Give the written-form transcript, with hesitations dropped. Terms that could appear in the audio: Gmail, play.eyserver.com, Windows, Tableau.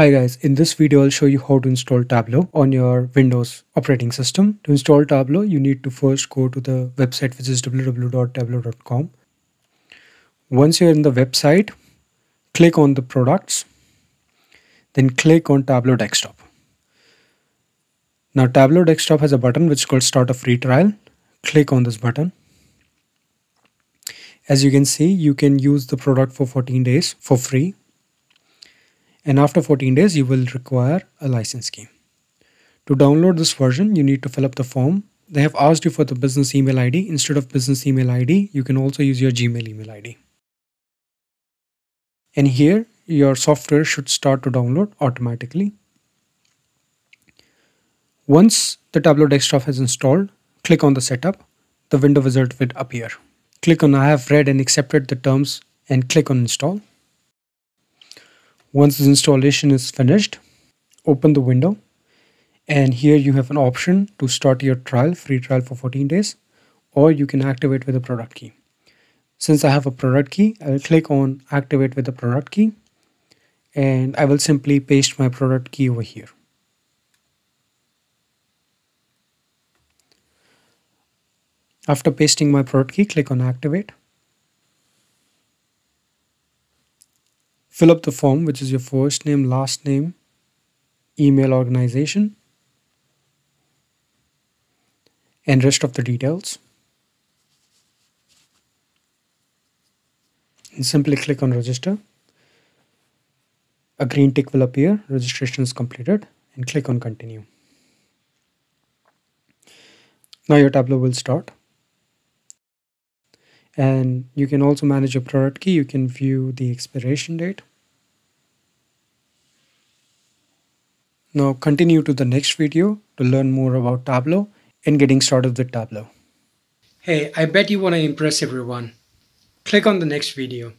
Hi guys, in this video I'll show you how to install Tableau on your Windows operating system. To install Tableau, you need to first go to the website, which is www.tableau.com. Once you're in the website, click on the products, then click on Tableau Desktop. Now Tableau Desktop has a button which is called Start a Free Trial. Click on this button. As you can see, you can use the product for 14 days for free. And after 14 days, you will require a license key. To download this version, you need to fill up the form. They have asked you for the business email ID. Instead of business email ID, you can also use your Gmail email ID. And here, your software should start to download automatically. Once the Tableau Desktop has installed, click on the setup. The window wizard will appear. Click on I have read and accepted the terms and click on install. Once this installation is finished, open the window, and here you have an option to start your trial, free trial for 14 days, or you can activate with a product key. Since I have a product key, I will click on activate with a product key, and I will simply paste my product key over here. After pasting my product key, click on activate. Fill up the form, which is your first name, last name, email, organization, and rest of the details. And simply click on register. A green tick will appear, registration is completed, and click on continue. Now your Tableau will start. And you can also manage your product key. You can view the expiration date. Now continue to the next video to learn more about Tableau and getting started with Tableau. Hey, I bet you want to impress everyone. Click on the next video.